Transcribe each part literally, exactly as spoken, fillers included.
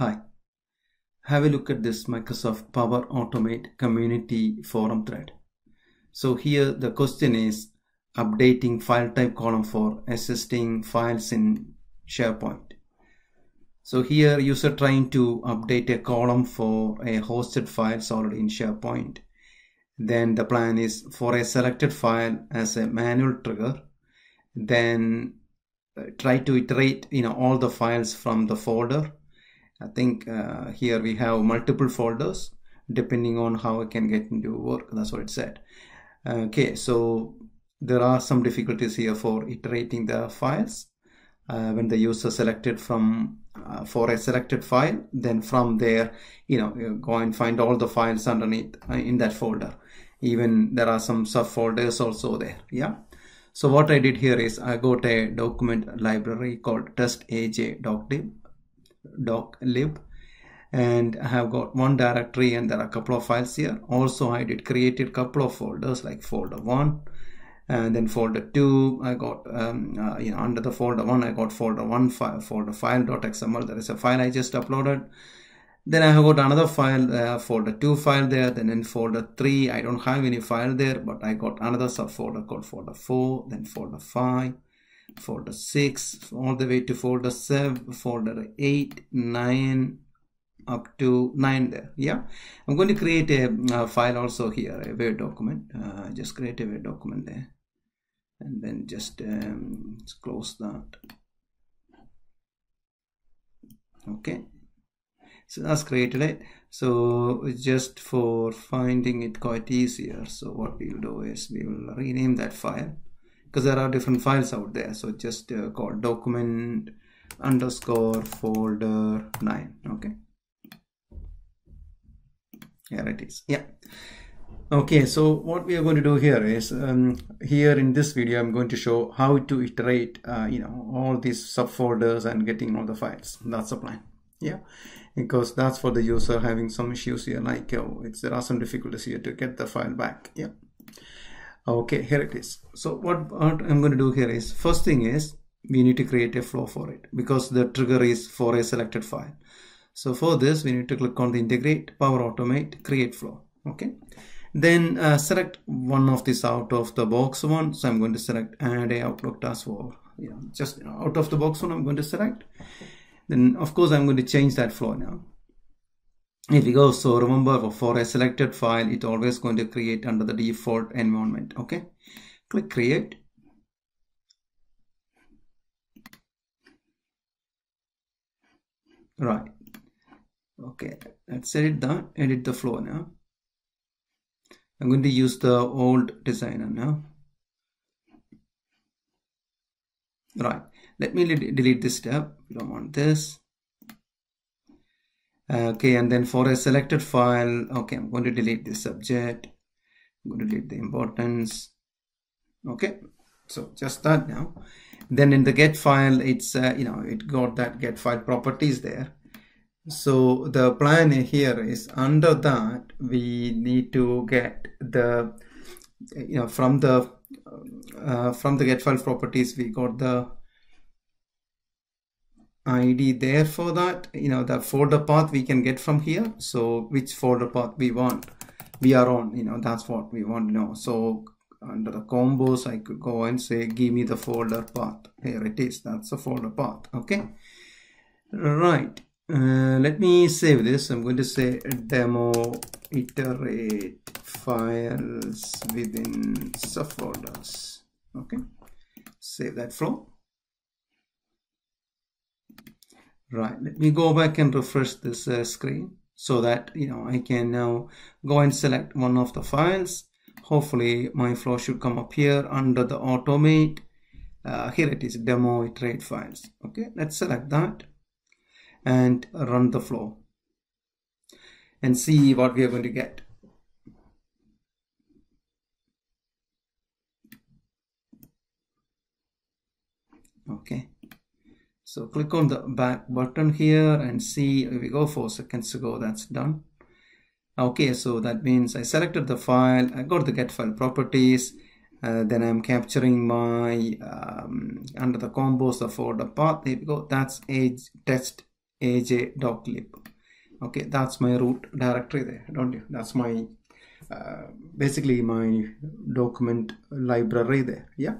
Hi, have a look at this Microsoft Power Automate community forum thread. So here the question is updating file type column for assisting files in SharePoint. So here user trying to update a column for a hosted files already in SharePoint. Then the plan is for a selected file as a manual trigger, then try to iterate you know all the files from the folder. I think uh, here we have multiple folders depending on how I can get into work. That's what it said. Okay, so there are some difficulties here for iterating the files uh, when the user selected from uh, for a selected file, then from there you know you go and find all the files underneath uh, in that folder. Even there are some subfolders also there. Yeah, so what I did here is I got a document library called Test A J dot dip doc lib, and I have got one directory and there are a couple of files here. Also I did created a couple of folders like folder one and then folder two. I got um, uh, you know under the folder one I got folder one file, folder file.xml. There is a file I just uploaded. Then I have got another file, uh, folder two file there. Then in folder three I don't have any file there, but I got another subfolder called folder four, then folder five, folder six, all the way to folder seven, folder eight, nine, up to nine there. Yeah, I'm going to create a, a file also here, a Word document. Uh, just create a Word document there, and then just um, let's close that. Okay, so that's created it. So just for finding it quite easier, so what we'll do is we will rename that file, because there are different files out there. So just uh, call document underscore folder nine. Okay, here it is. Yeah, okay, so what we are going to do here is um, here in this video I'm going to show how to iterate uh, you know all these subfolders and getting all the files. That's the plan. Yeah, because that's for the user having some issues here, like oh, it's there are some difficulties here to get the file back. Yeah, okay, here it is. So what, what I'm going to do here is, first thing is we need to create a flow for it, because the trigger is for a selected file. So for this we need to click on the integrate Power Automate create flow. Okay, then uh, select one of these out of the box one. So I'm going to select add a Outlook task for you know, just you know, out of the box one I'm going to select. Then of course I'm going to change that flow now. If you go, so remember for a selected file it always going to create under the default environment. Okay, click create. Right, okay, let's edit that, edit the flow now. I'm going to use the old designer now. Right, let me delete this tab, we don't want this. Okay, and then for a selected file, okay, I'm going to delete the subject, I'm going to delete the importance. Okay, so just that now. Then in the get file, it's uh, you know it got that get file properties there. So the plan here is under that we need to get the you know from the uh, from the get file properties we got the I D there for that, you know the folder path we can get from here. So which folder path we want, we are on, you know that's what we want to know. So under the combos I could go and say give me the folder path. Here it is, that's the folder path. Okay, right, uh, let me save this. I'm going to say demo iterate files within subfolders. Okay, save that flow. Right, let me go back and refresh this uh, screen so that you know I can now go and select one of the files. Hopefully my flow should come up here under the automate. Uh, here it is, demo iterate files. Okay, let's select that and run the flow and see what we are going to get. Okay, so click on the back button here and see, here we go, four seconds ago, that's done. Okay, so that means I selected the file, I got the get file properties, uh, then I'm capturing my, um, under the combos, the folder path, there we go, that's a test A J dot dip. Okay, that's my root directory there, don't you? That's my uh, basically my document library there. Yeah.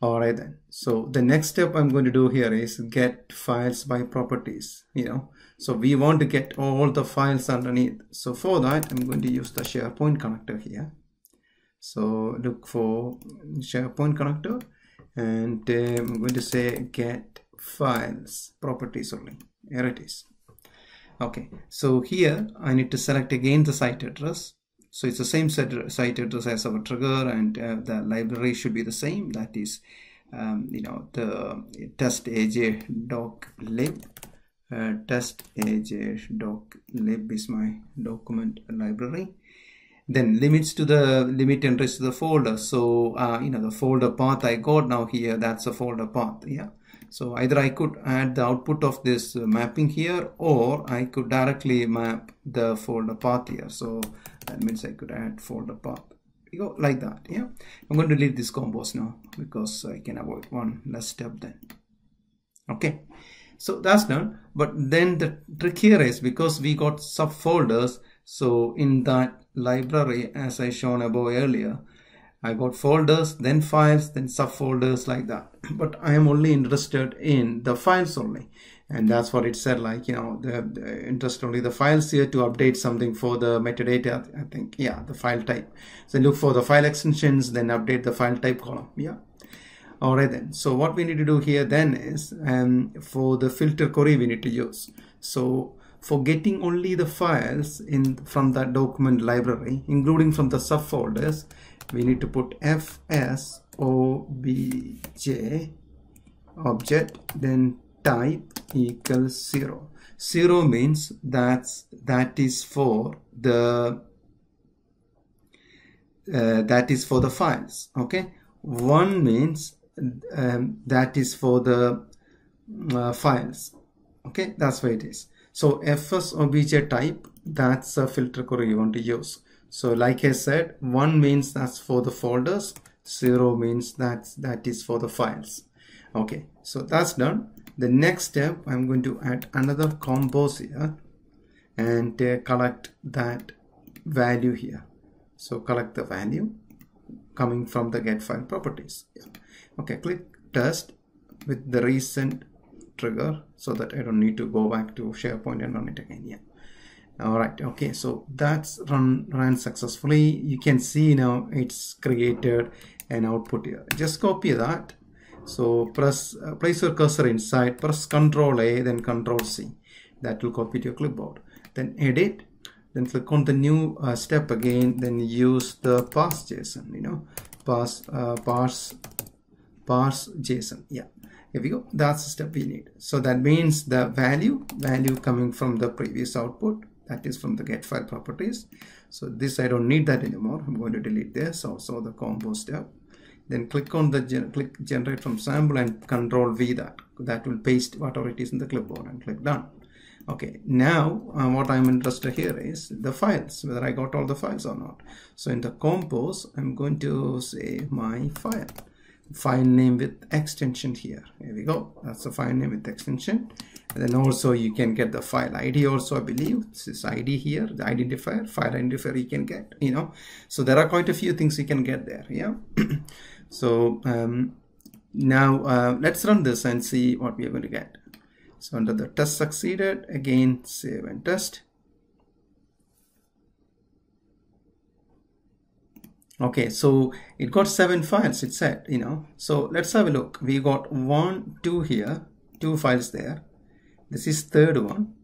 All right then. So the next step I'm going to do here is get files by properties, you know. So we want to get all the files underneath. So for that, I'm going to use the SharePoint connector here. So look for SharePoint connector and uh, I'm going to say get files properties only. Here it is. Okay. So here I need to select again the site address. So it's the same site address as our trigger, and uh, the library should be the same. That is, um, you know, the test A J dot dip. Uh, test A J dot dip is my document library. Then limits to the limit entries to the folder. So uh, you know, the folder path I got now here. That's a folder path. Yeah. So either I could add the output of this mapping here, or I could directly map the folder path here. So that means I could add folder path, you go like that. Yeah, I'm going to delete this combos now because I can avoid one less step then. Okay, so that's done. But then the trick here is, because we got subfolders, so in that library, as I shown above earlier, I got folders, then files, then subfolders like that. But I am only interested in the files only. And that's what it said, like, you know, the, the interest only the files here to update something for the metadata, I think. Yeah, the file type. So look for the file extensions, then update the file type column. Yeah. All right then. So what we need to do here then is, um, for the filter query we need to use. So for getting only the files in from that document library, including from the subfolders, we need to put F S O B J object, then type equals zero. Zero means that's that is for the uh, that is for the files. Okay, one means um, that is for the uh, files. Okay, that's why it is. So F S O B J type, that's a filter query you want to use. So like I said, one means that's for the folders, zero means that's that is for the files. Okay, so that's done. The next step, I'm going to add another combos here and uh, collect that value here. So collect the value coming from the get file properties. Yeah. Okay, click test with the recent trigger so that I don't need to go back to SharePoint and run it again. Yeah. All right. Okay. So that's run ran successfully. You can see now it's created an output here. Just copy that. So press uh, place your cursor inside. Press Control A, then Control C. That will copy to your clipboard. Then edit. Then click on the new uh, step again. Then use the parse JSON. You know, parse uh, parse parse JSON. Yeah. Here we go. That's the step we need. So that means the value value coming from the previous output. That is from the get file properties. So this, I don't need that anymore. I'm going to delete this, also the combo step. Then click on the gen click generate from sample and Control V that. That will paste whatever it is in the clipboard and click done. Okay, now uh, what I'm interested here is the files, whether I got all the files or not. So in the compose, I'm going to say my file. File name with extension here. Here we go. That's the file name with extension. And then also you can get the file I D also, I believe. This is I D here, the identifier, file identifier you can get, you know. So there are quite a few things you can get there. Yeah. So um, now uh, let's run this and see what we are going to get. So under the test succeeded, again, save and test. Okay, so it got seven files, it said, you know. So let's have a look. We got one, two here, two files there. This is third one.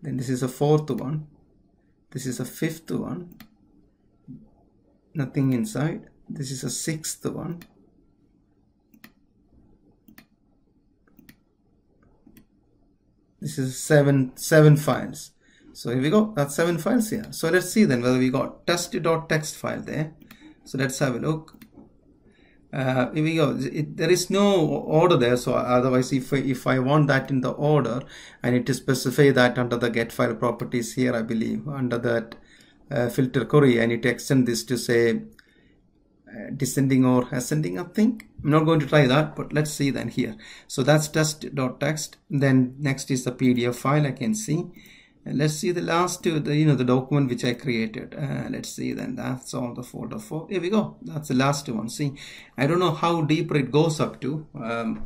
Then this is a fourth one. This is a fifth one. Nothing inside. This is a sixth one. This is seven, seven files. So here we go, that's seven files here. So let's see then whether we got test dot text file there. So let's have a look. Uh, here we go, it, there is no order there. So otherwise, if, if I want that in the order, I need to specify that under the get file properties here, I believe, under that uh, filter query, I need to extend this to say uh, descending or ascending, I think. I'm not going to try that, but let's see then here. So that's test.text. Then next is the P D F file I can see. And let's see the last two, the, you know, the document which I created. Uh, let's see then, that's all the folder for. Here we go. That's the last one. See, I don't know how deep it goes up to. Um,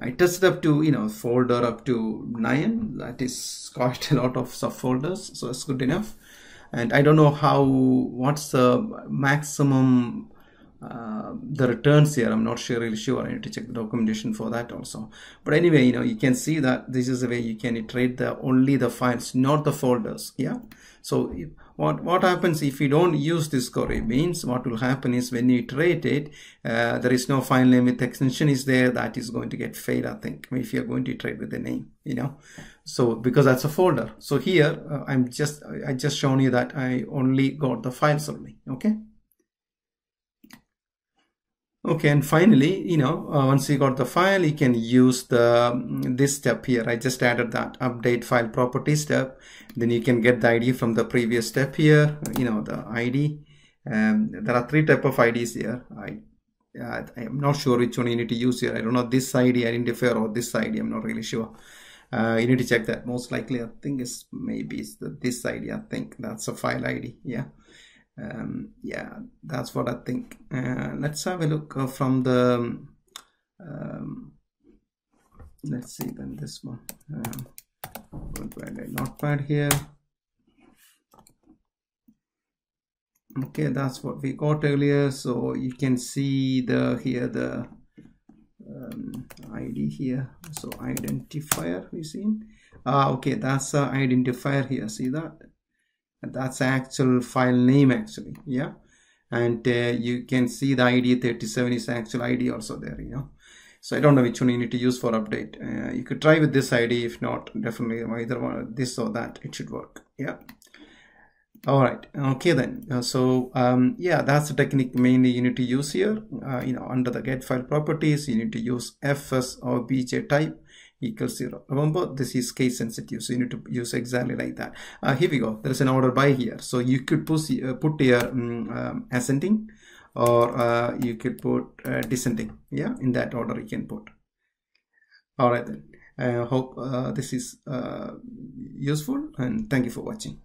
I tested up to, you know, folder up to nine. That is quite a lot of subfolders, so it's good enough. And I don't know how, what's the maximum uh, the returns here. I'm not sure, really sure. I need to check the documentation for that also. But anyway, you know, you can see that this is the way you can iterate the only the files, not the folders. Yeah. So what what happens if you don't use this query means what will happen is when you iterate it, uh, there is no file name with extension is there, that is going to get failed, I think, if you're going to iterate with the name, you know, so because that's a folder. So here uh, I'm just I just shown you that I only got the files only. Okay. Okay, and finally, you know, uh, once you got the file, you can use the this step here. I just added that update file property step. Then you can get the I D from the previous step here, you know, the I D. Um, there are three type of I Ds here. I, uh, I'm not sure which one you need to use here. I don't know, this I D identifier or this I D, I'm not really sure. Uh, you need to check that. Most likely, I think it's maybe it's the, this I D, I think. That's a file I D, yeah. Um, yeah, that's what I think. Uh, let's have a look uh, from the um, let's see then this one uh, going to add a notepad here. Okay, that's what we got earlier, so you can see the here the um, I D here, so identifier we've seen. Ah, okay, that's an identifier here, see that. That's actual file name actually, yeah. And uh, you can see the I D thirty-seven is actual I D also there, you know. So I don't know which one you need to use for update. Uh, you could try with this I D, if not, definitely either one, this or that, it should work, yeah. All right, okay then. Uh, so um, yeah, that's the technique mainly you need to use here. Uh, you know, under the get file properties, you need to use F S O B J type equals zero. Remember, this is case sensitive, so you need to use exactly like that. Uh, here we go. There's an order by here, so you could push, uh, put here um, um, ascending, or uh, you could put uh, descending. Yeah, in that order you can put. All right then. I hope uh, this is uh, useful, and thank you for watching.